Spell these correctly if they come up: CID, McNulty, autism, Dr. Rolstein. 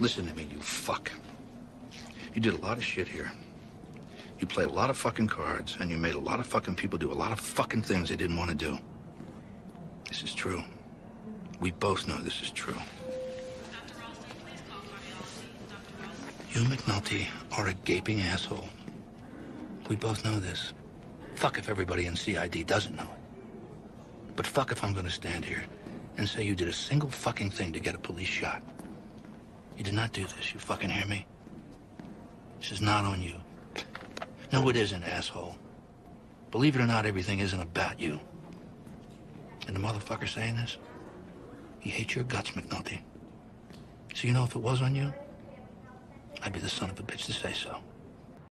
Listen to me, you fuck. You did a lot of shit here. You played a lot of fucking cards, and you made a lot of fucking people do a lot of fucking things they didn't want to do. This is true. We both know this is true. Dr. Rolstein, please call cardiology. Dr. Rolstein. You, McNulty, are a gaping asshole. We both know this. Fuck if everybody in CID doesn't know it. But fuck if I'm gonna stand here and say you did a single fucking thing to get a police shot. You did not do this, you fucking hear me? This is not on you. No, it isn't, asshole. Believe it or not, everything isn't about you. And the motherfucker saying this, he hates your guts, McNulty. So you know if it was on you, I'd be the son of a bitch to say so.